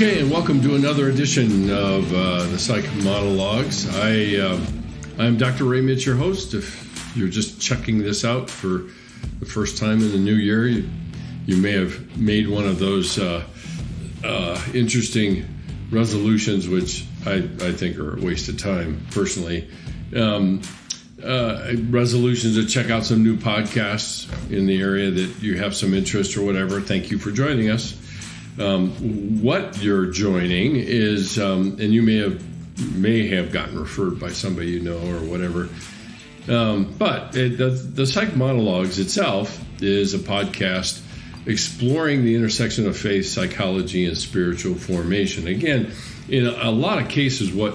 Okay, and welcome to another edition of The Psych Monologues. I'm Dr. Ray Mitch, your host. If you're just checking this out for the first time in the new year, you may have made one of those interesting resolutions, which I think are a waste of time, personally. Resolutions to check out some new podcasts in the area that you have some interest or whatever. Thank you for joining us. What you're joining is, and you may have gotten referred by somebody you know or whatever, but the Psych Monologues itself is a podcast exploring the intersection of faith, psychology, and spiritual formation. Again, in a lot of cases, at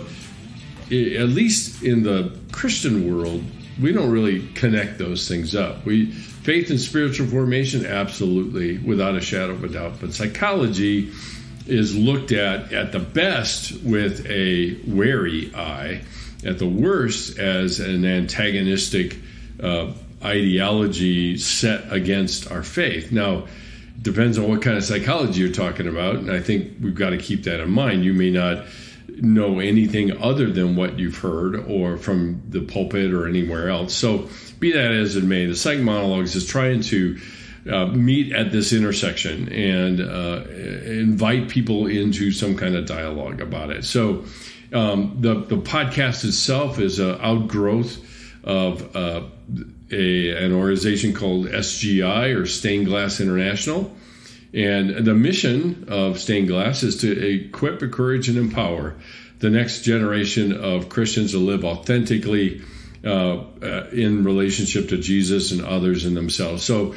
least in the Christian world, we don't really connect those things up. Faith and spiritual formation, absolutely, without a shadow of a doubt. But psychology is looked at the best, with a wary eye, at the worst as an antagonistic ideology set against our faith. Now, it depends on what kind of psychology you're talking about, and I think we've got to keep that in mind. You may not know anything other than what you've heard or from the pulpit or anywhere else. So be that as it may, the Psych Monologues is trying to meet at this intersection and invite people into some kind of dialogue about it. So the podcast itself is an outgrowth of an organization called SGI, or Stained Glass International. And the mission of Stained Glass is to equip, encourage, and empower the next generation of Christians to live authentically in relationship to Jesus and others and themselves. So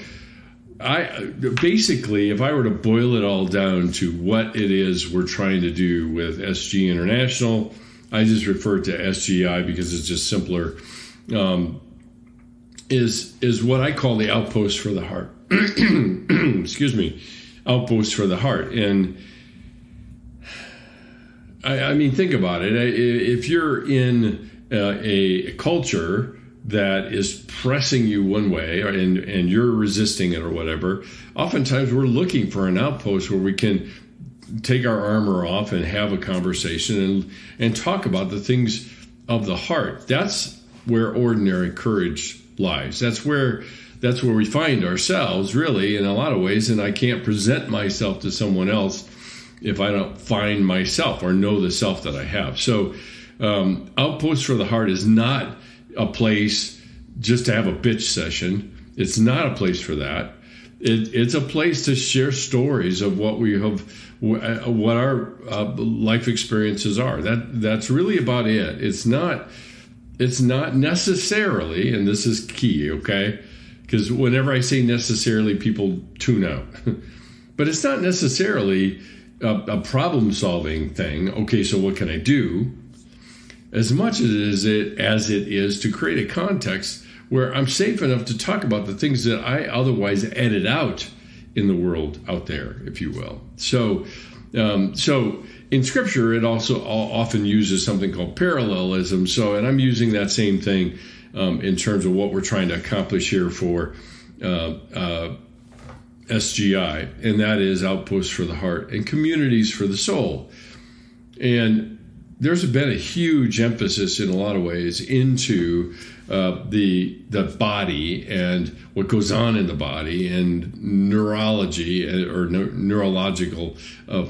basically, if I were to boil it all down to what it is we're trying to do with SG International, I just refer to SGI because it's just simpler, is what I call the outpost for the heart. Excuse me. Outposts for the heart. And I mean, think about it. If you're in a culture that is pressing you one way and you're resisting it or whatever, oftentimes we're looking for an outpost where we can take our armor off and have a conversation and talk about the things of the heart. That's where ordinary courage lies. That's where we find ourselves, really, in a lot of ways. And I can't present myself to someone else if I don't find myself or know the self that I have. So Outposts for the Heart is not a place just to have a bitch session. It's not a place for that. It's a place to share stories of what we have, what our life experiences are. That's really about it. It's not necessarily, and this is key, okay? Because whenever I say necessarily, people tune out. But it's not necessarily a problem-solving thing. Okay, so what can I do? As much as it is to create a context where I'm safe enough to talk about the things that I otherwise edit out in the world out there, if you will. So, in Scripture, it also often uses something called parallelism. So, and I'm using that same thing in terms of what we're trying to accomplish here for SGI, and that is outposts for the heart and communities for the soul. And there's been a huge emphasis in a lot of ways into the body and what goes on in the body and neurology or neurological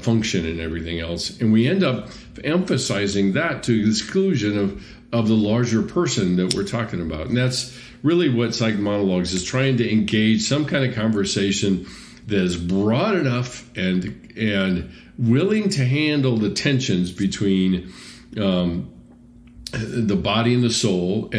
function and everything else. And we end up emphasizing that to the exclusion of the larger person that we're talking about. And that's really what Psych Monologues is trying to engage, some kind of conversation that is broad enough and willing to handle the tensions between the body and the soul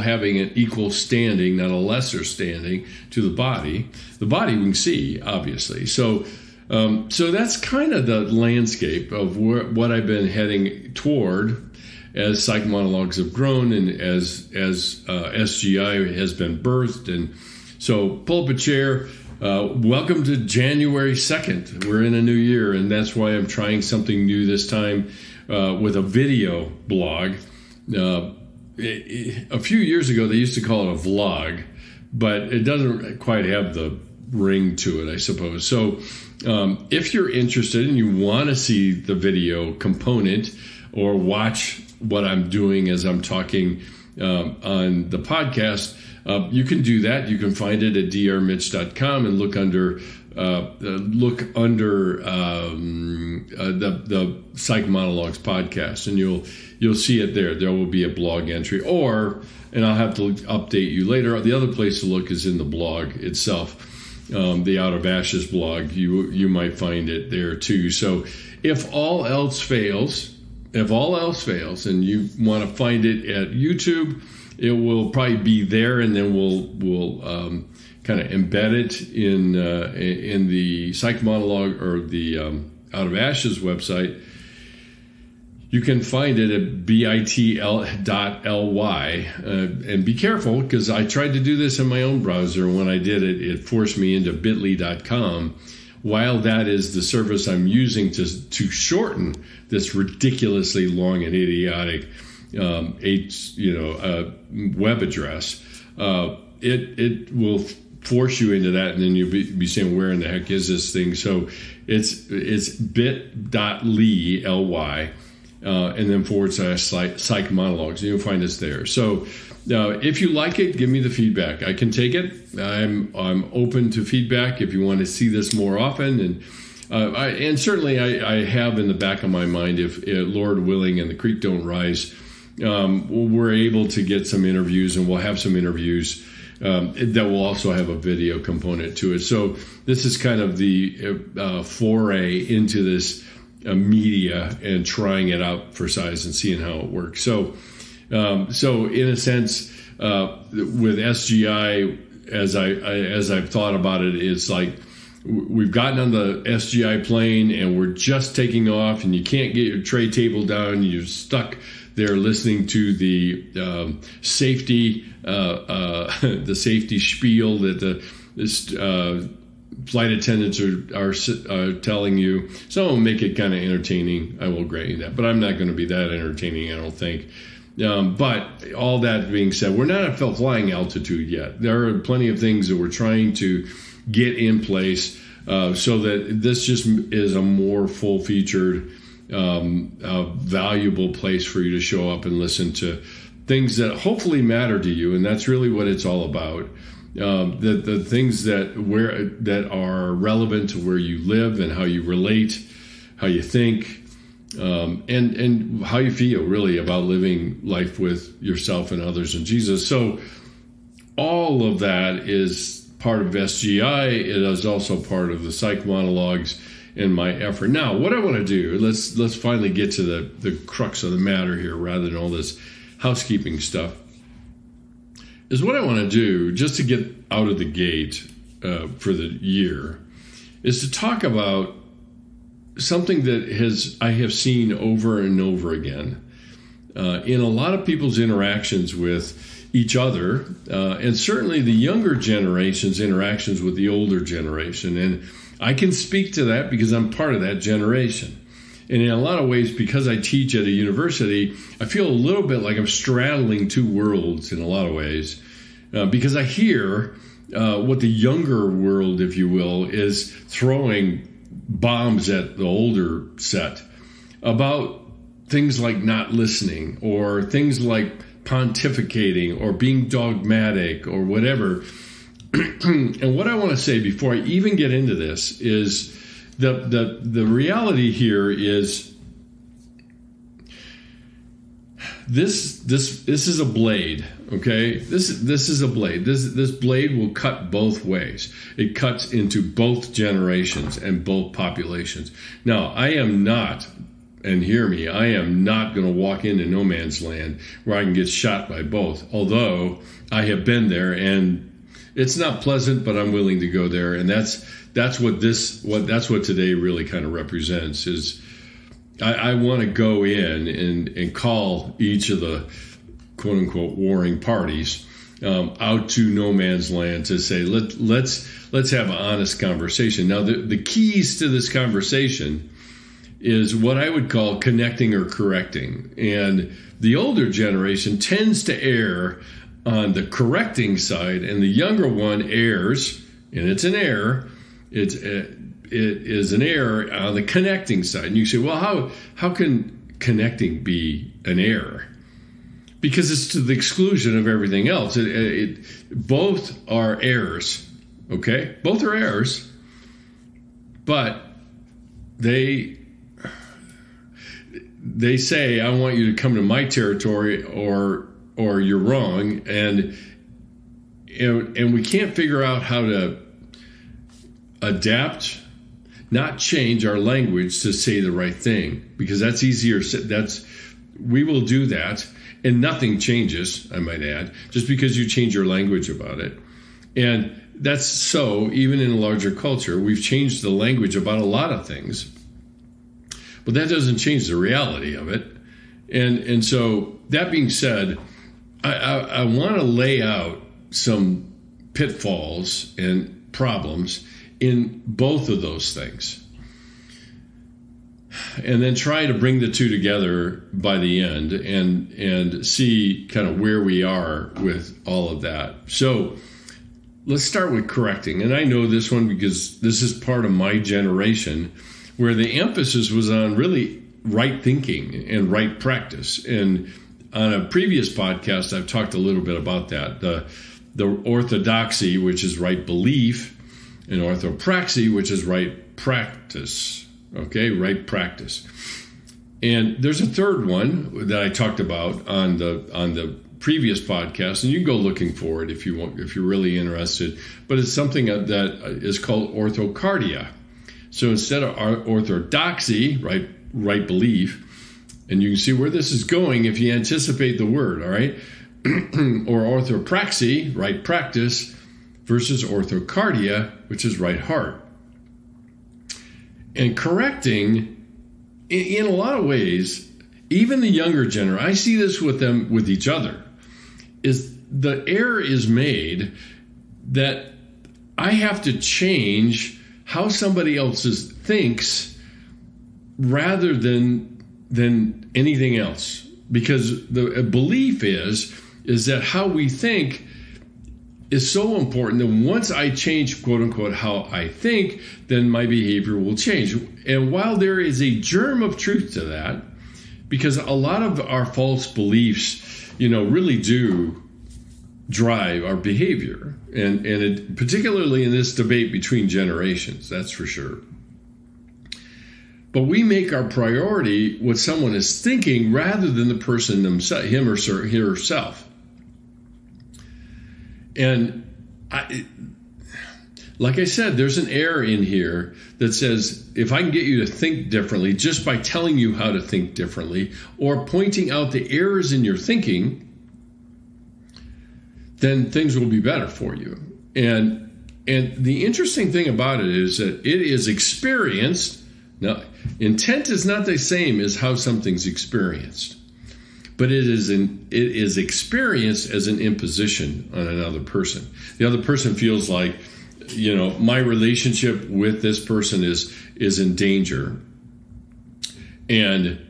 having an equal standing, not a lesser standing, to the body. The body we can see, obviously. So that's kind of the landscape of what I've been heading toward as Psych Monologues have grown and as SGI has been birthed. And so, pull up a chair. Welcome to January 2nd. We're in a new year, and that's why I'm trying something new this time with a video blog. A few years ago, they used to call it a vlog, but it doesn't quite have the ring to it, I suppose. So if you're interested and you want to see the video component or watch what I'm doing as I'm talking on the podcast, you can do that. You can find it at drmitch.com and look under the Psych Monologues podcast, and you'll see it there. There will be a blog entry, and I'll have to update you later. The other place to look is in the blog itself, the Out of Ashes blog. You might find it there too. So if all else fails, and you want to find it at YouTube, it will probably be there, and then we'll kind of embed it in the Psych Monologue or the Out of Ashes website. You can find it at bitl.ly. And be careful, because I tried to do this in my own browser, and when I did it, it forced me into bitly.com. While that is the service I'm using to shorten this ridiculously long and idiotic web address, it will force you into that, and then you'll be saying, where in the heck is this thing? So it's bit.ly, and then /Psych Monologues. You'll find us there. So if you like it, give me the feedback. I can take it. I'm open to feedback if you want to see this more often. And certainly I have in the back of my mind, if Lord willing and the creek don't rise, we're able to get some interviews, and we'll have some interviews that will also have a video component to it. So this is kind of the foray into this media and trying it out for size and seeing how it works. So in a sense, with SGI, as I've thought about it, it's like we've gotten on the SGI plane and we're just taking off, and you can't get your tray table down. You're stuck there listening to the safety spiel that the flight attendants are telling you. So I'll make it kind of entertaining. I will grant you that, but I'm not going to be that entertaining, I don't think. But all that being said, we're not at flying altitude yet. There are plenty of things that we're trying to get in place so that this just is a more full-featured, valuable place for you to show up and listen to things that hopefully matter to you, and that's really what it's all about. The things that are relevant to where you live and how you relate, how you think, and how you feel really about living life with yourself and others and Jesus. So all of that is part of SGI. It is also part of the Psych Monologues in my effort. Now, what I want to do, let's finally get to the crux of the matter here, rather than all this housekeeping stuff, is what I want to do, just to get out of the gate for the year, is to talk about something that I have seen over and over again in a lot of people's interactions with each other, and certainly the younger generation's interactions with the older generation. And I can speak to that because I'm part of that generation. And in a lot of ways, because I teach at a university, I feel a little bit like I'm straddling two worlds in a lot of ways, because I hear what the younger world, if you will, is throwing bombs at the older set about things like not listening, or things like pontificating, or being dogmatic, or whatever. And what I want to say before I even get into this is the reality here is this is a blade, okay? This is a blade. This blade will cut both ways. It cuts into both generations and both populations. Now, I am not, and hear me, I am not going to walk into no man's land where I can get shot by both, although I have been there, and it's not pleasant, but I'm willing to go there. And that's what today really kind of represents, is I want to go in and call each of the quote unquote warring parties out to no man's land to say, let's have an honest conversation. Now, the keys to this conversation is what I would call connecting or correcting. And the older generation tends to err on the correcting side, and the younger one errs and it's an error. It is an error on the connecting side. And you say, well, how can connecting be an error? Because it's to the exclusion of everything else. Both are errors, okay? Both are errors, but they say, I want you to come to my territory or you're wrong. And we can't figure out how to adapt, not change our language to say the right thing, because that's easier. We will do that, and nothing changes, I might add, just because you change your language about it. And that's so, even in a larger culture, we've changed the language about a lot of things, but that doesn't change the reality of it. And so that being said, I want to lay out some pitfalls and problems in both of those things, and then try to bring the two together by the end and see kind of where we are with all of that. So let's start with correcting. And I know this one because this is part of my generation where the emphasis was on really right thinking and right practice. And on a previous podcast, I've talked a little bit about that, the orthodoxy, which is right belief, and orthopraxy, which is right practice. Okay, right practice. And there's a third one that I talked about on the previous podcast, and you can go looking for it if you want, if you're really interested. But it's something that is called orthocardia. So instead of orthodoxy, right belief, and you can see where this is going if you anticipate the word, all right? Or orthopraxy, right practice, versus orthocardia, which is right heart. And correcting, in a lot of ways, even the younger generation, I see this with them, with each other, is the error is made that I have to change how somebody else's thinks rather than anything else. Because the belief is that how we think is so important that once I change, quote unquote, how I think, then my behavior will change. And while there is a germ of truth to that, because a lot of our false beliefs, you know, really do drive our behavior, and particularly in this debate between generations, that's for sure. But we make our priority what someone is thinking rather than the person themselves, him or herself. And like I said, there's an error in here that says, if I can get you to think differently just by telling you how to think differently or pointing out the errors in your thinking, then things will be better for you. And the interesting thing about it is that it is experienced. Now, intent is not the same as how something's experienced, but it is experienced as an imposition on another person. The other person feels like, you know, my relationship with this person is in danger. And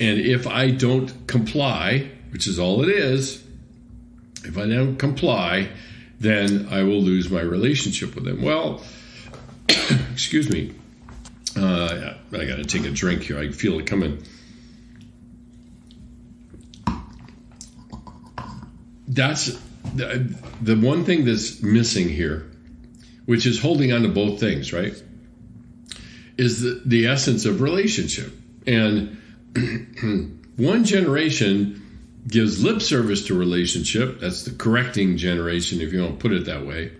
if I don't comply, which is all it is, if I don't comply, then I will lose my relationship with them. Well, excuse me. I got to take a drink here. I feel it coming. That's the one thing that's missing here, which is holding on to both things, right? Is the essence of relationship. And one generation gives lip service to relationship. That's the correcting generation, if you want to put it that way.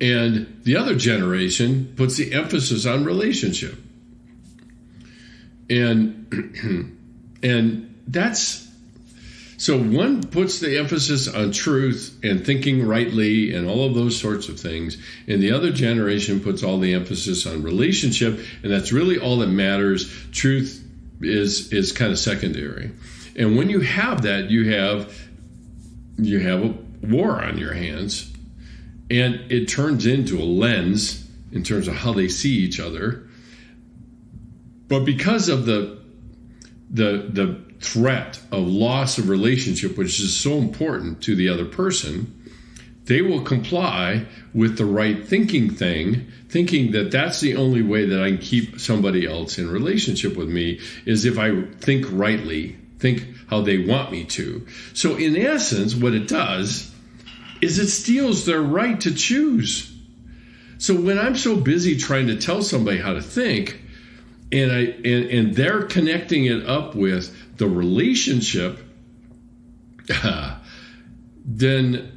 And the other generation puts the emphasis on relationship. And that's, so one puts the emphasis on truth and thinking rightly and all of those sorts of things. And the other generation puts all the emphasis on relationship. And that's really all that matters. Truth is kind of secondary. And when you have that, you have a war on your hands. And it turns into a lens in terms of how they see each other. But because of the threat of loss of relationship, which is so important to the other person, they will comply with the right thinking thing, thinking that that's the only way that I can keep somebody else in relationship with me is if I think rightly, think how they want me to. So in essence, what it does is it steals their right to choose. So when I'm so busy trying to tell somebody how to think, and they're connecting it up with the relationship, then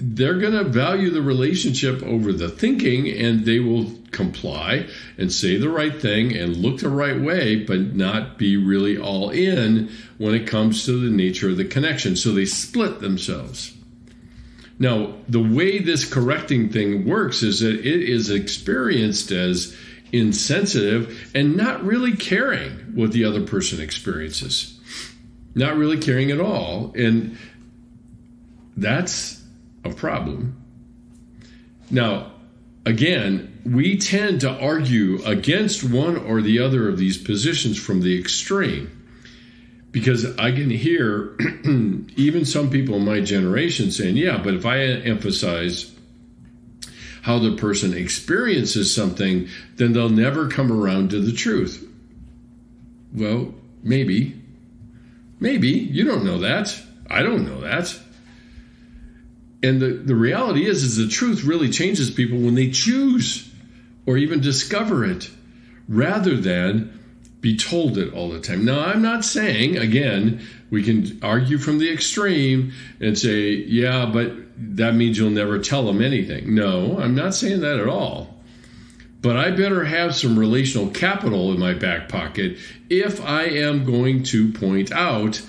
they're going to value the relationship over the thinking, and they will comply and say the right thing and look the right way, but not be really all in when it comes to the nature of the connection. So they split themselves. Now, the way this correcting thing works is that it is experienced as insensitive and not really caring what the other person experiences, not really caring at all. And that's a problem. Now, again, we tend to argue against one or the other of these positions from the extreme, because I can hear even some people in my generation saying, yeah, but if I emphasize how the person experiences something, then they'll never come around to the truth. Well, maybe. Maybe. You don't know that. I don't know that. And the reality is the truth really changes people when they choose or even discover it, rather than be told it all the time. Now, I'm not saying, again, we can argue from the extreme and say, yeah, but that means you'll never tell them anything. No, I'm not saying that at all. But I better have some relational capital in my back pocket if I am going to point out,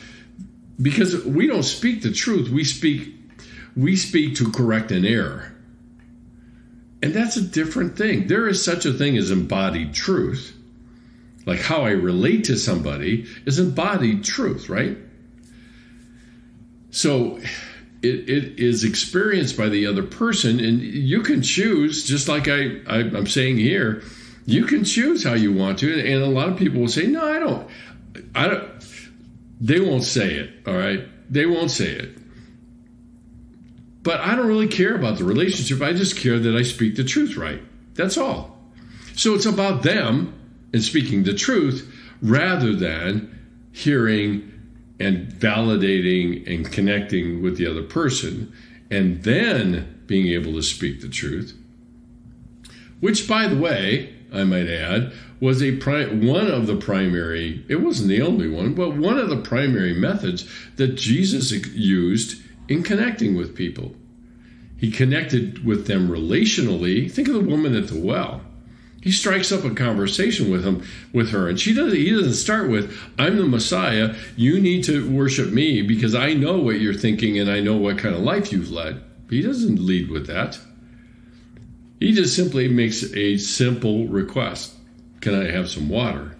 because we don't speak the truth, we speak to correct an error. And that's a different thing. There is such a thing as embodied truth. Like how I relate to somebody is embodied truth, right? So it is experienced by the other person, and you can choose, just like I'm saying here, you can choose how you want to. And a lot of people will say, no, I don't, they won't say it, all right? They won't say it. But I don't really care about the relationship. I just care that I speak the truth right. That's all. So it's about them and speaking the truth rather than hearing and validating and connecting with the other person and then being able to speak the truth. Which, by the way, I might add, was one of the primary, it wasn't the only one, but one of the primary methods that Jesus used in connecting with people. He connected with them relationally. Think of the woman at the well. He strikes up a conversation with her, and he doesn't start with, I'm the Messiah, you need to worship me because I know what you're thinking and I know what kind of life you've led. He doesn't lead with that. He just simply makes a simple request. Can I have some water?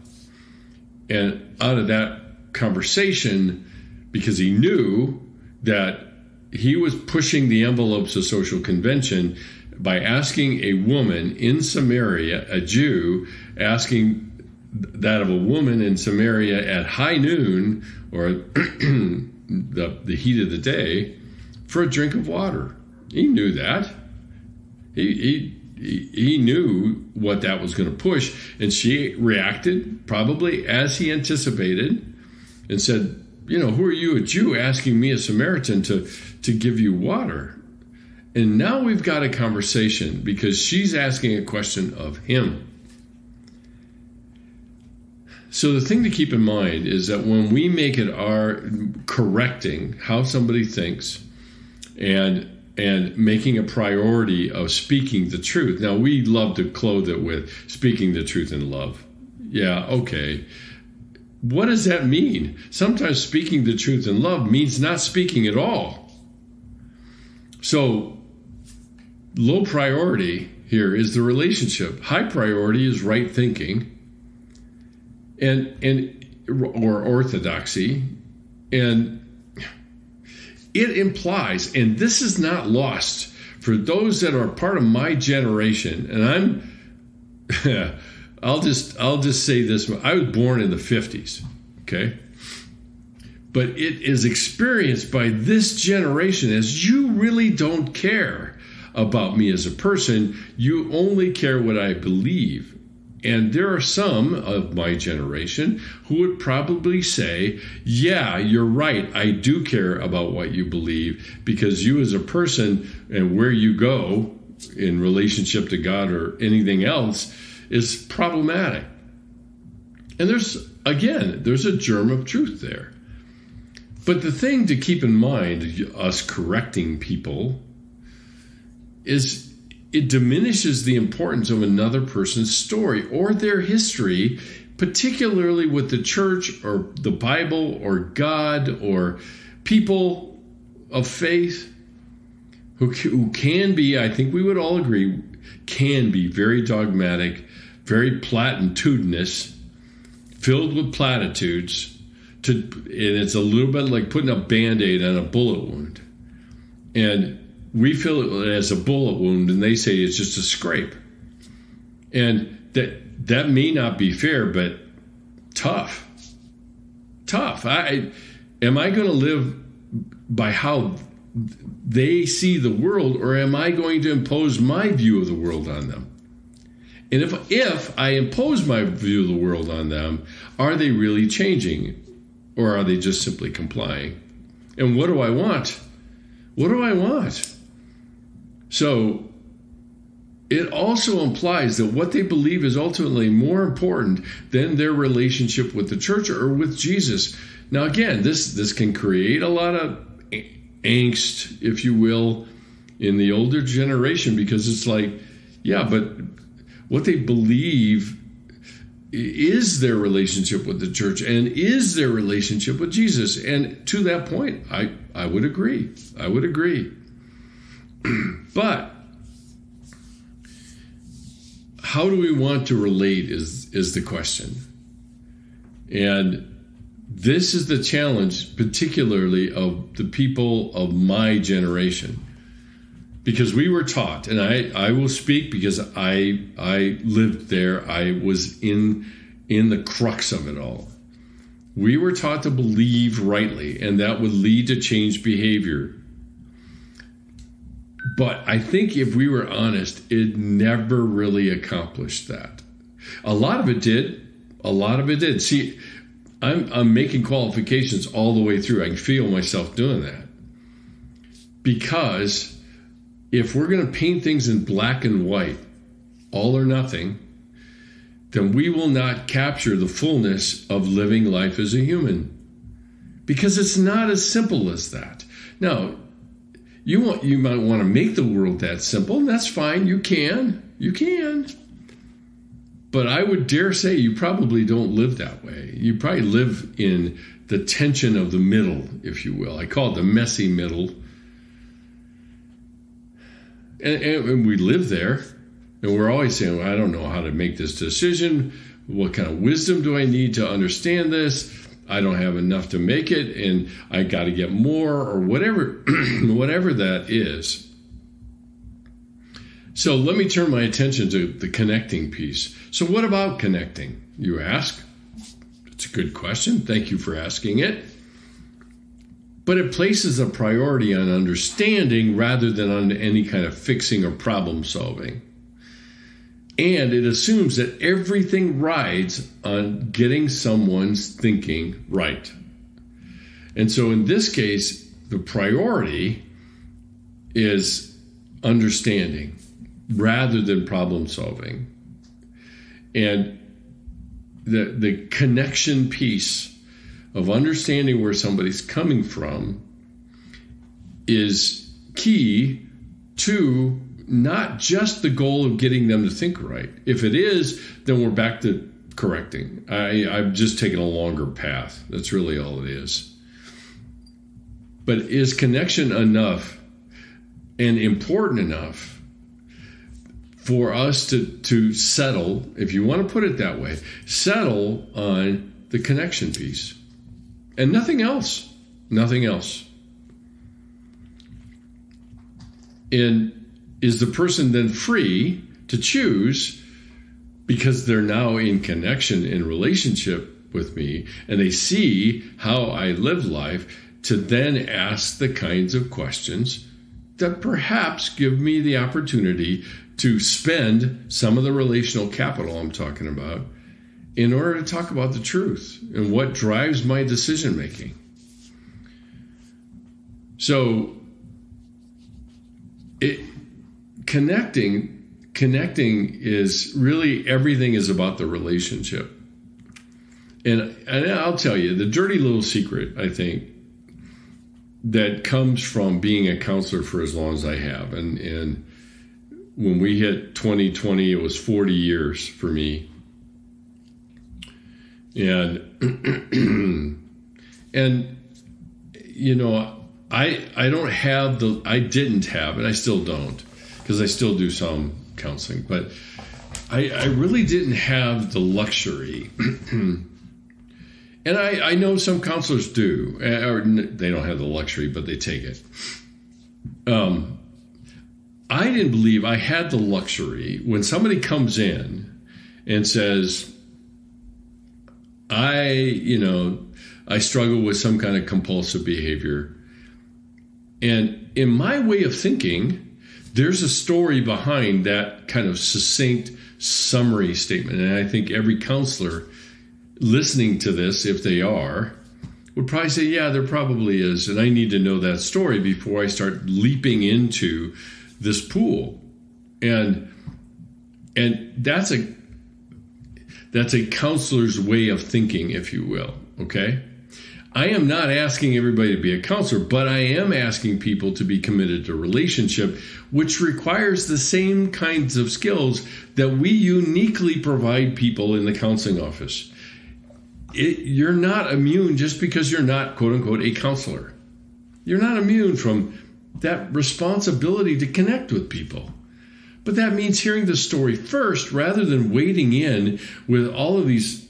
And out of that conversation, because he knew that he was pushing the envelopes of social convention by asking a woman in Samaria, a Jew, asking that of a woman in Samaria at high noon or the heat of the day for a drink of water. He knew that. He knew what that was going to push. And she reacted probably as he anticipated and said, you know, who are you, a Jew, asking me, a Samaritan, to give you water? And now we've got a conversation because she's asking a question of him. So the thing to keep in mind is that when we make it our correcting how somebody thinks and making a priority of speaking the truth. Now, we love to clothe it with speaking the truth in love. Yeah, okay. What does that mean? Sometimes speaking the truth in love means not speaking at all. So low priority here is the relationship. High priority is right thinking or orthodoxy. And it implies, and this is not lost for those that are part of my generation, and I'll just say this. I was born in the 50s, okay? but it is experienced by this generation as you really don't care about me as a person. You only care what I believe. And there are some of my generation who would probably say, yeah, you're right. I do care about what you believe, because you as a person and where you go in relationship to God or anything else is problematic. And there's a germ of truth there. But the thing to keep in mind, us correcting people, is it diminishes the importance of another person's story or their history, particularly with the church or the Bible or God or people of faith who can be, I think we would all agree, can be very dogmatic, very platitudinous, filled with platitudes, and it's a little bit like putting a Band-Aid on a bullet wound. And we feel it as a bullet wound, and they say it's just a scrape. And that may not be fair, but tough. Tough. Am I going to live by how they see the world, or am I going to impose my view of the world on them? And if I impose my view of the world on them, are they really changing, or are they just simply complying? And what do I want? What do I want? So it also implies that what they believe is ultimately more important than their relationship with the church or with Jesus. Now, again, this can create a lot of angst, if you will, in the older generation, because it's like, yeah, but what they believe is their relationship with the church and is their relationship with Jesus. And to that point, I would agree. I would agree. But how do we want to relate is the question. And this is the challenge, particularly of the people of my generation, because we were taught, and I will speak because I lived there. I was in the crux of it all. We were taught to believe rightly, and that would lead to changed behavior. But I think if we were honest, it never really accomplished that. A lot of it did. A lot of it did. See, I'm making qualifications all the way through. I can feel myself doing that. Because if we're going to paint things in black and white, all or nothing, then we will not capture the fullness of living life as a human, because it's not as simple as that. Now, you might want to make the world that simple, and that's fine. You can. But I would dare say you probably don't live that way. You probably live in the tension of the middle, if you will. I call it the messy middle. And we live there. And we're always saying, well, I don't know how to make this decision. What kind of wisdom do I need to understand this? I don't have enough to make it, and I got to get more, or whatever, whatever that is. So let me turn my attention to the connecting piece. So what about connecting, you ask? It's a good question. Thank you for asking it. But it places a priority on understanding rather than on any kind of fixing or problem solving. And it assumes that everything rides on getting someone's thinking right. And so in this case, the priority is understanding rather than problem solving. And the connection piece of understanding where somebody's coming from is key to not just the goal of getting them to think right. If it is, then we're back to correcting. I've just taken a longer path. That's really all it is. But is connection enough and important enough for us to settle, if you want to put it that way, settle on the connection piece and nothing else? Nothing else. And is the person then free to choose, because they're now in connection, in relationship with me and they see how I live life to then ask the kinds of questions that perhaps give me the opportunity to spend some of the relational capital I'm talking about in order to talk about the truth and what drives my decision making. So connecting is really, everything is about the relationship. And I'll tell you, the dirty little secret, I think, that comes from being a counselor for as long as I have. And when we hit 2020, it was 40 years for me. And, and you know, I don't have the, I didn't have, and I still don't, because I still do some counseling, but I really didn't have the luxury. And I know some counselors do, or they don't have the luxury, but they take it. I didn't believe I had the luxury when somebody comes in and says, I struggle with some kind of compulsive behavior. And in my way of thinking, there's a story behind that kind of succinct summary statement. And I think every counselor listening to this, if they are, would probably say, yeah, there probably is. And I need to know that story before I start leaping into this pool. And that's a counselor's way of thinking, if you will. Okay. I am not asking everybody to be a counselor, but I am asking people to be committed to relationship, which requires the same kinds of skills that we uniquely provide people in the counseling office. You're not immune just because you're not, quote unquote, a counselor. You're not immune from that responsibility to connect with people. But that means hearing the story first rather than wading in with all of these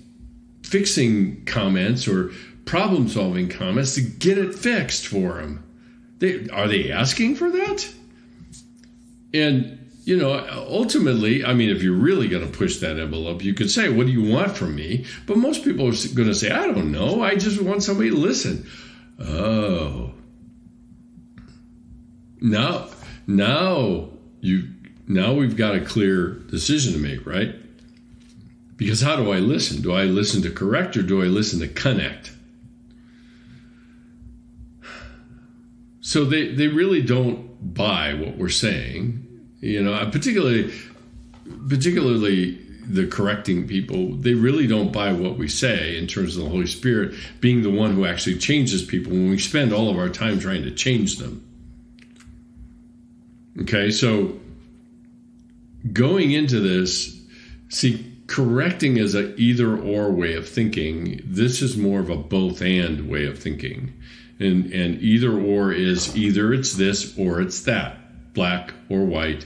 fixing comments or problem-solving comments to get it fixed for them. Are they asking for that? And, you know, ultimately, I mean, if you're really going to push that envelope, you could say, what do you want from me? But most people are going to say, I don't know. I just want somebody to listen. Oh. Now we've got a clear decision to make, right? Because how do I listen? Do I listen to correct or do I listen to connect? So they really don't buy what we're saying, you know, particularly the correcting people. They really don't buy what we say in terms of the Holy Spirit being the one who actually changes people when we spend all of our time trying to change them. Okay, so going into this, see, correcting is an either-or way of thinking. This is more of a both-and way of thinking. And either or is either it's this or it's that, black or white,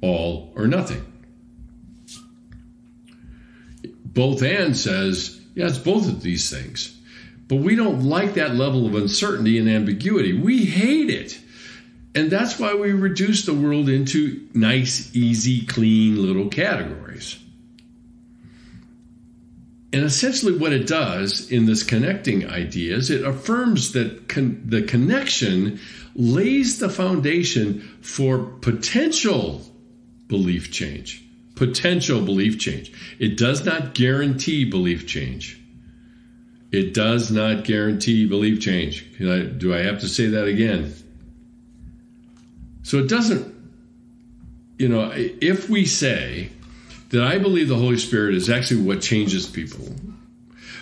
all or nothing. Both and says, yeah, it's both of these things. But we don't like that level of uncertainty and ambiguity. We hate it. And that's why we reduce the world into nice, easy, clean little categories. And essentially what it does in this connecting idea is it affirms that the connection lays the foundation for potential belief change. Potential belief change. It does not guarantee belief change. It does not guarantee belief change. Do I have to say that again? So it doesn't, you know, if we say that I believe the Holy Spirit is actually what changes people,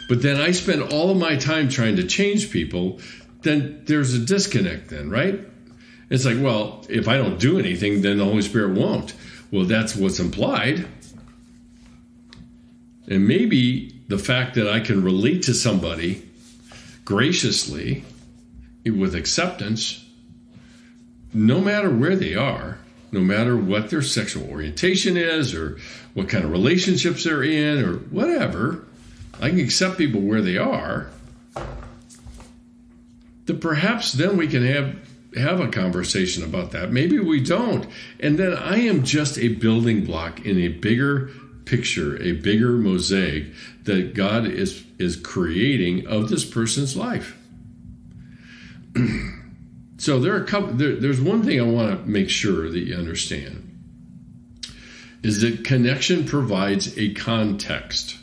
but then I spend all of my time trying to change people, then there's a disconnect then, right? It's like, well, if I don't do anything, then the Holy Spirit won't. Well, that's what's implied. And maybe the fact that I can relate to somebody graciously with acceptance, no matter where they are, no matter what their sexual orientation is or what kind of relationships they're in or whatever, I can accept people where they are, that perhaps then we can have a conversation about that. Maybe we don't. And then I am just a building block in a bigger picture, a bigger mosaic that God is creating of this person's life. So there are a couple, there's one thing I want to make sure that you understand, is that connection provides a context.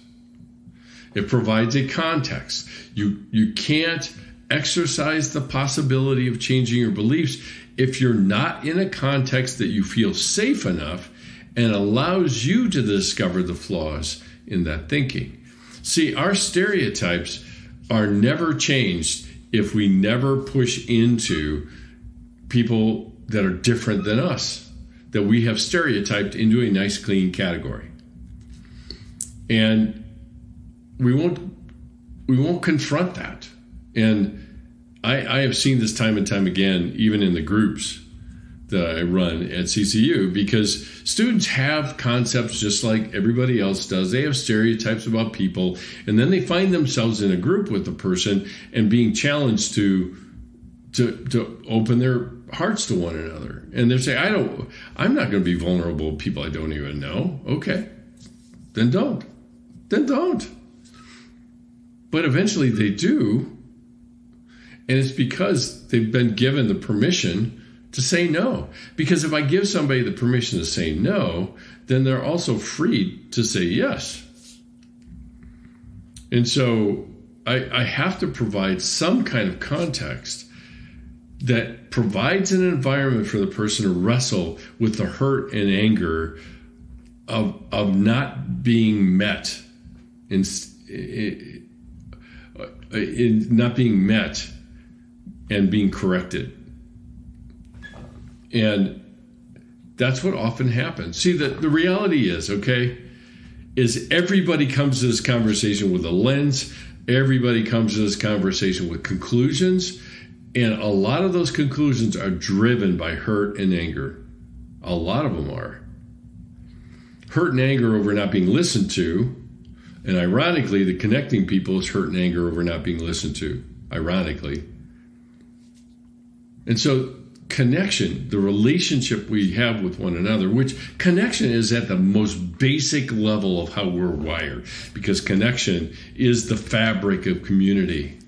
It provides a context. You can't exercise the possibility of changing your beliefs if you're not in a context that you feel safe enough and allows you to discover the flaws in that thinking. See, our stereotypes are never changed if we never push into people that are different than us, that we have stereotyped into a nice, clean category. And we won't confront that. And I have seen this time and time again, even in the groups that I run at CCU, because students have concepts just like everybody else does. They have stereotypes about people, and then they find themselves in a group with a person and being challenged to open their hearts to one another. And they say, I'm not going to be vulnerable with people I don't even know. Okay, then don't. Then don't. But eventually they do. And it's because they've been given the permission to say no. Because if I give somebody the permission to say no, then they're also free to say yes. And so I have to provide some kind of context that provides an environment for the person to wrestle with the hurt and anger of not being met, and being corrected. And that's what often happens. See, the reality is, okay, is everybody comes to this conversation with a lens. Everybody comes to this conversation with conclusions. And a lot of those conclusions are driven by hurt and anger. A lot of them are. Hurt and anger over not being listened to. And ironically, the connecting people is hurt and anger over not being listened to, ironically. And so connection, the relationship we have with one another, which connection is at the most basic level of how we're wired, because connection is the fabric of community.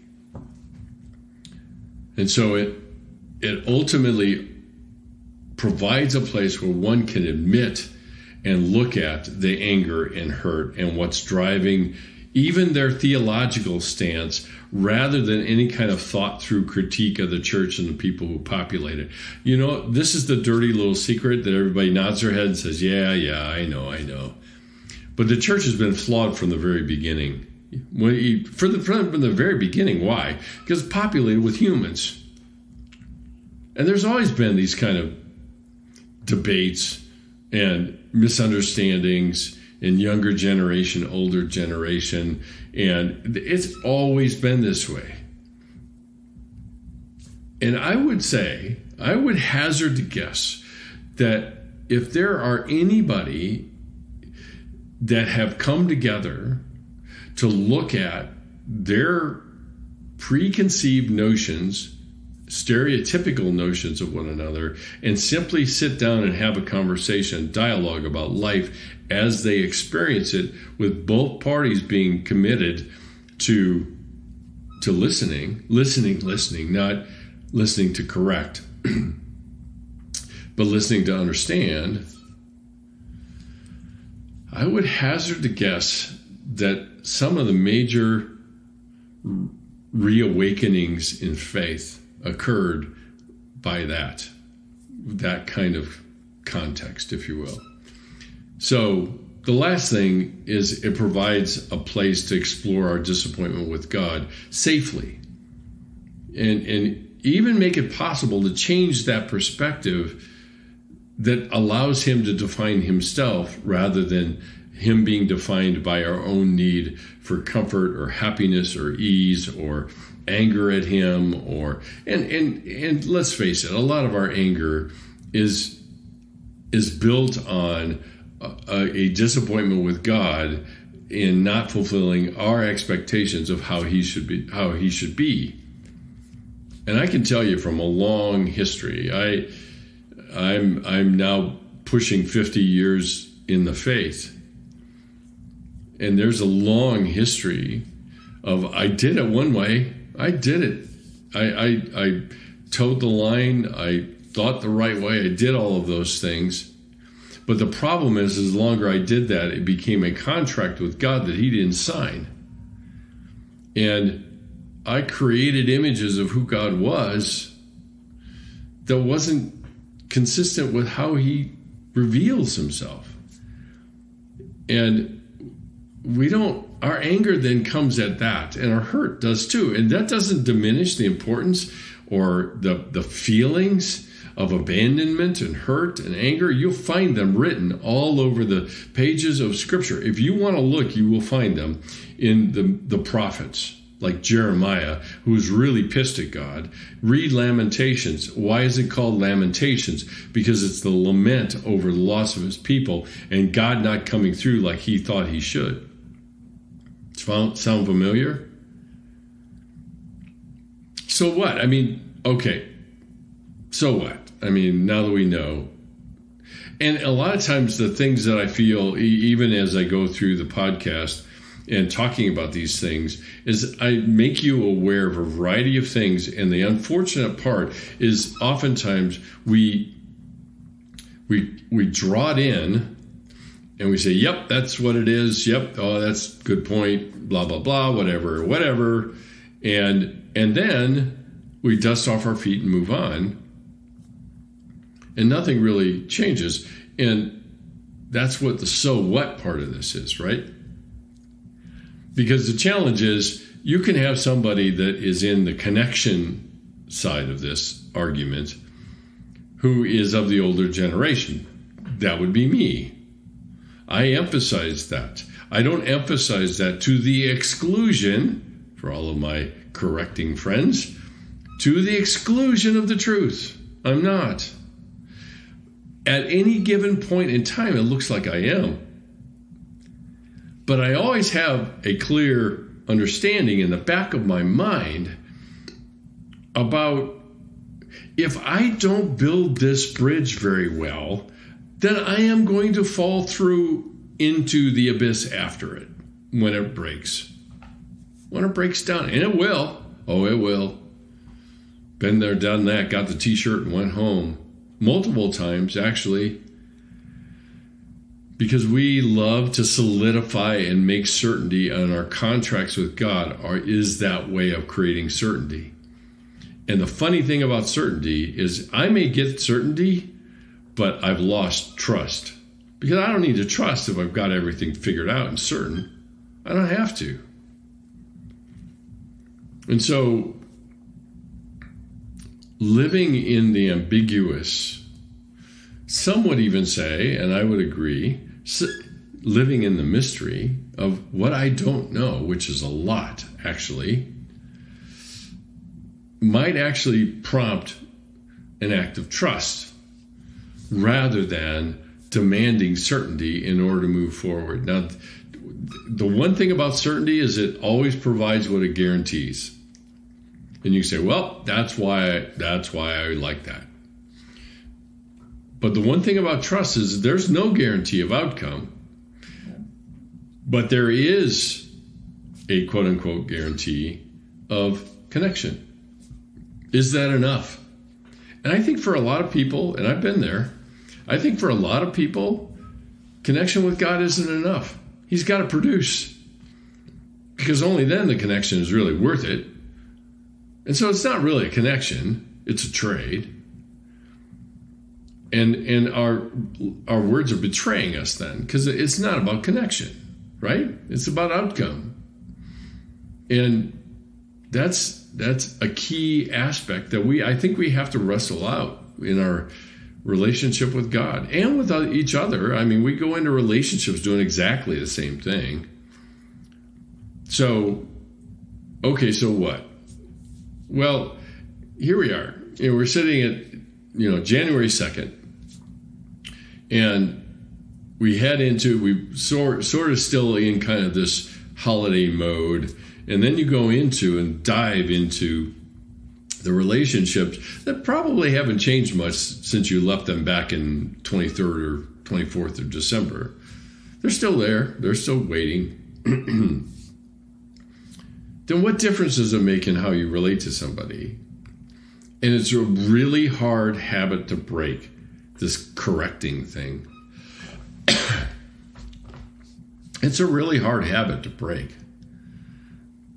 And so it ultimately provides a place where one can admit and look at the anger and hurt and what's driving even their theological stance, rather than any kind of thought through critique of the church and the people who populate it. You know, this is the dirty little secret that everybody nods their head and says, yeah, I know. But the church has been flawed from the very beginning. From the very beginning, why? Because it's populated with humans. And there's always been these kind of debates and misunderstandings in younger generation, older generation, and it's always been this way. And I would hazard to guess that if there are anybody that have come together to look at their preconceived notions, stereotypical notions of one another, and simply sit down and have a conversation, dialogue about life as they experience it, with both parties being committed to listening, not listening to correct, but listening to understand. I would hazard to guess that some of the major reawakenings in faith occurred by that kind of context, if you will. So the last thing is, it provides a place to explore our disappointment with God safely, and even make it possible to change that perspective that allows him to define himself, rather than him being defined by our own need for comfort or happiness or ease or anger at him, or and let's face it, a lot of our anger is built on a disappointment with God in not fulfilling our expectations of how he should be. And I can tell you from a long history, I'm now pushing 50 years in the faith, And there's a long history of, I did it one way. I did it. I towed the line. I thought the right way. I did all of those things. But the problem is the longer I did that, it became a contract with God that he didn't sign. And I created images of who God was that wasn't consistent with how he reveals himself. And we don't, our anger then comes at that, and our hurt does too. And that doesn't diminish the importance or the feelings of abandonment and hurt and anger. You'll find them written all over the pages of Scripture. If you want to look, you will find them in the prophets, like Jeremiah, who's really pissed at God. Read Lamentations. Why is it called Lamentations? Because it's the lament over the loss of his people and God not coming through like he thought he should. Sound familiar? So what? I mean, okay. So what? I mean, now that we know. And a lot of times the things that I feel, even as I go through the podcast and talking about these things, is I make you aware of a variety of things. And the unfortunate part is oftentimes we draw it in and we say, yep, that's what it is. Yep. Oh, that's a good point. Blah, blah, blah, whatever, whatever. And then we dust off our feet and move on, and nothing really changes. And that's what the so what part of this is, right? Because the challenge is you can have somebody that is in the connection side of this argument who is of the older generation. That would be me. I emphasize that. I don't emphasize that to the exclusion, for all of my correcting friends, to the exclusion of the truth. I'm not. At any given point in time, it looks like I am. But I always have a clear understanding in the back of my mind about, if I don't build this bridge very well, then I am going to fall through into the abyss after it, when it breaks. When it breaks down, and it will. Oh, it will. Been there, done that, got the t-shirt and went home. Multiple times, actually. Because we love to solidify and make certainty on our contracts with God, is that way of creating certainty. And the funny thing about certainty is I may get certainty, but I've lost trust. Because I don't need to trust if I've got everything figured out and certain. I don't have to. And so living in the ambiguous, some would even say, and I would agree, living in the mystery of what I don't know, which is a lot, actually, might actually prompt an act of trust rather than demanding certainty in order to move forward. Now, the one thing about certainty is it always provides what it guarantees. And you say, well, that's why I like that. But the one thing about trust is there's no guarantee of outcome, but there is a quote unquote guarantee of connection. Is that enough? And I think for a lot of people, and I've been there, I think for a lot of people, connection with God isn't enough. He's got to produce, because only then the connection is really worth it. And so it's not really a connection, it's a trade. And our words are betraying us then, because it's not about connection, right? It's about outcome. And that's a key aspect that I think we have to wrestle out in our relationship with God and with each other. I mean, we go into relationships doing exactly the same thing. So, okay, so what? Well, here we are. You know, we're sitting at, you know, January 2nd, and we sort of still in kind of this holiday mode, and then you go into and dive into the relationships that probably haven't changed much since you left them back in 23rd or 24th of December. They're still there. They're still waiting. then what difference does it make in how you relate to somebody? And it's a really hard habit to break, this correcting thing. It's a really hard habit to break.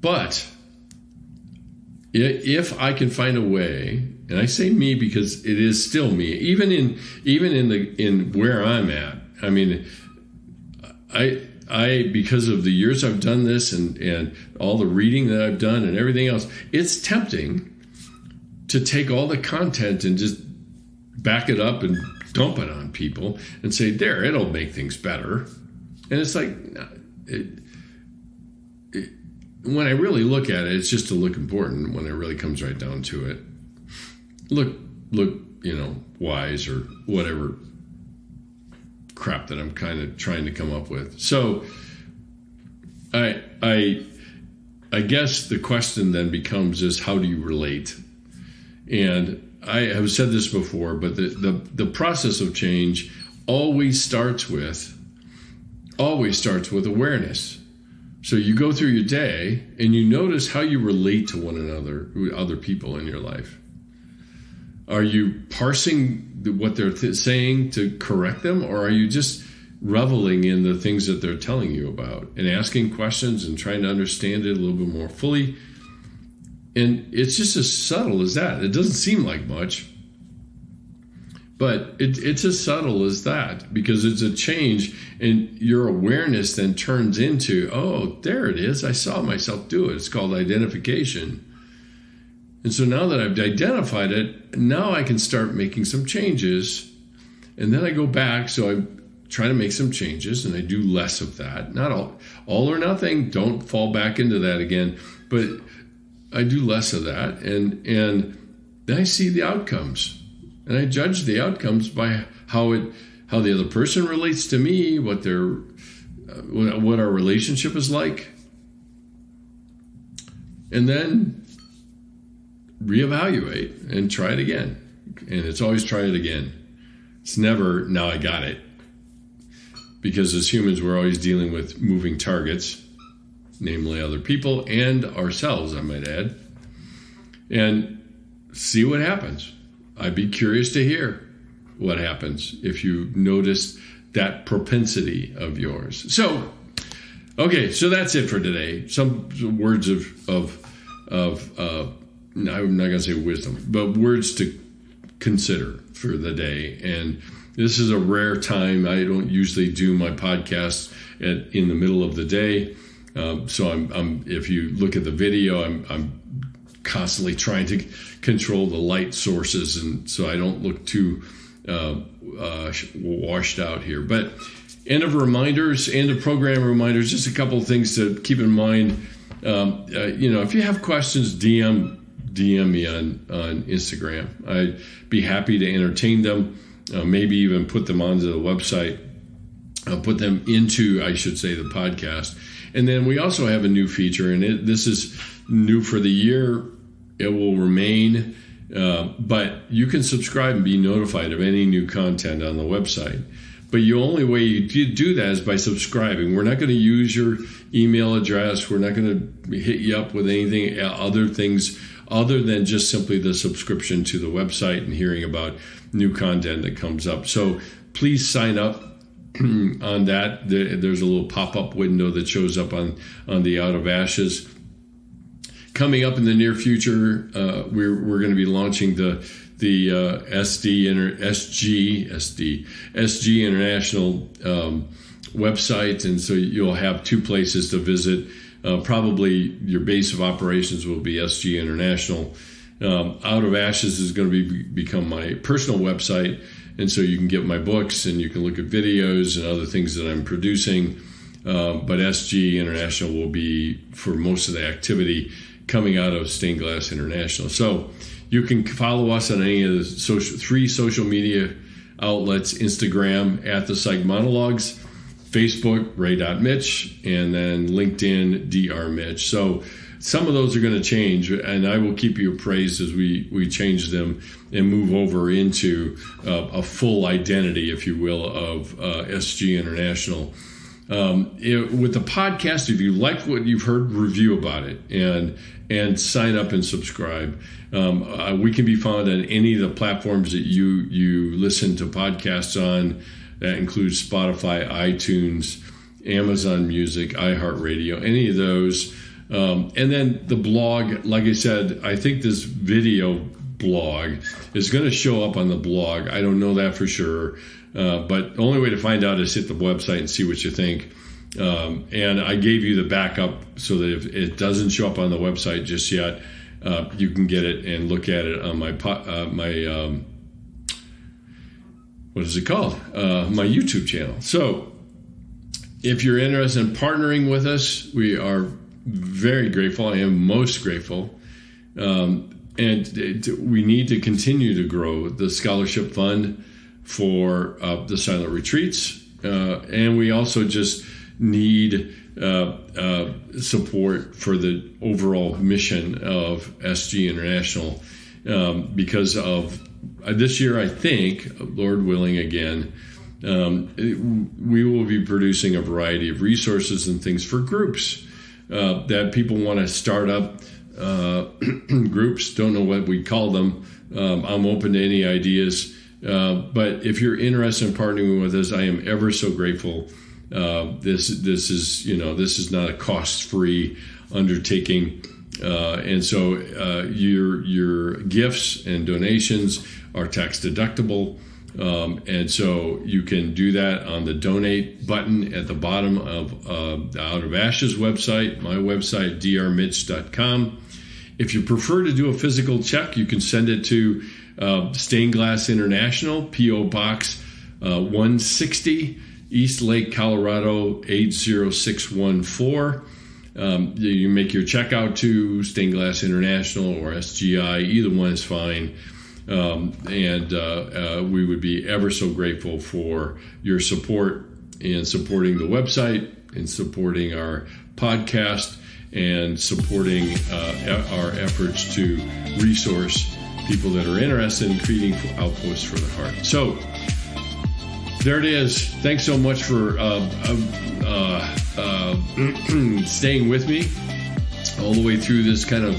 But if I can find a way, and I say me because it is still me, even in where I'm at. I mean, I because of the years I've done this and all the reading that I've done and everything else, it's tempting to take all the content and just back it up and dump it on people and say, there, it'll make things better. And it's like, when I really look at it, it's just to look important when it really comes right down to it. Look, you know, wise or whatever crap that I'm kind of trying to come up with. So I guess the question then becomes is, how do you relate? And I have said this before, but the process of change always starts with awareness. So you go through your day and you notice how you relate to one another, other people in your life. Are you parsing what they're saying to correct them, or are you just reveling in the things that they're telling you about and asking questions and trying to understand it a little bit more fully? And it's just as subtle as that. It doesn't seem like much, but it's as subtle as that, because it's a change, and your awareness then turns into, oh, there it is. I saw myself do it. It's called identification. And so now that I've identified it, now I can start making some changes. And then I go back. So I try to make some changes, and I do less of that. Not all or nothing. Don't fall back into that again. But I do less of that, and then I see the outcomes, and I judge the outcomes by how the other person relates to me, what our relationship is like, and then reevaluate and try it again. And it's always try it again. It's never now I got it, because as humans we're always dealing with moving targets. Namely other people and ourselves, I might add, and see what happens. I'd be curious to hear what happens if you notice that propensity of yours. So, okay, so that's it for today. Some words of I'm not gonna say wisdom, but words to consider for the day. And this is a rare time. I don't usually do my podcast in the middle of the day. So I'm if you look at the video, I'm constantly trying to control the light sources, and so I don't look too washed out here. But end of reminders, end of program reminders, just a couple of things to keep in mind. You know, if you have questions, DM me on Instagram. I'd be happy to entertain them, maybe even put them onto the website, put them into, I should say, the podcast. And then we also have a new feature, and this is new for the year. It will remain, but you can subscribe and be notified of any new content on the website. But the only way you do that is by subscribing. We're not going to use your email address. We're not going to hit you up with anything, other things other than just simply the subscription to the website and hearing about new content that comes up. So please sign up. On that, there's a little pop-up window that shows up on the Out of Ashes. Coming up in the near future, we're going to be launching the SG International website, and so you'll have two places to visit. Probably your base of operations will be SG International. Out of Ashes is going to become my personal website. And so you can get my books and you can look at videos and other things that I'm producing. But SG International will be for most of the activity coming out of Stained Glass International. So you can follow us on any of the three social media outlets: Instagram at The Psych Monologues, Facebook, Ray.Mitch, and then LinkedIn, drmitch. So some of those are going to change, and I will keep you appraised as we change them and move over into a full identity, if you will, of SG International. With the podcast, if you like what you've heard, review about it and sign up and subscribe. We can be found on any of the platforms that you listen to podcasts on. That includes Spotify, iTunes, Amazon Music, iHeartRadio, any of those. And then the blog, like I said, I think this video blog is going to show up on the blog. I don't know that for sure. But the only way to find out is hit the website and see what you think. And I gave you the backup so that if it doesn't show up on the website just yet, you can get it and look at it on my my YouTube channel. So if you're interested in partnering with us, we are very grateful. I am most grateful. And we need to continue to grow the scholarship fund for the silent retreats. And we also just need support for the overall mission of SG International because of this year, I think, Lord willing again, we will be producing a variety of resources and things for groups that people want to start up. Groups, don't know what we call them. I'm open to any ideas. But if you're interested in partnering with us, I am ever so grateful. This is not a cost-free undertaking, and so your gifts and donations are tax deductible, and so you can do that on the donate button at the bottom of the Out of Ashes website, my website, drmitch.com. If you prefer to do a physical check, you can send it to Stained Glass International, P.O. Box 160, Eastlake, Colorado 80614. You make your check out to Stained Glass International or SGI. Either one is fine. We would be ever so grateful for your support in supporting the website, in supporting our podcast, and supporting our efforts to resource people that are interested in creating outposts for the heart. So there it is. Thanks so much for staying with me all the way through this kind of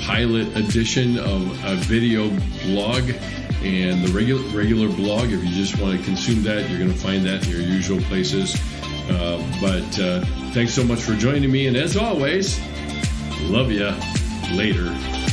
pilot edition of a video blog and the regular blog. If you just want to consume that, you're going to find that in your usual places. Thanks so much for joining me. And as always, love ya. Later.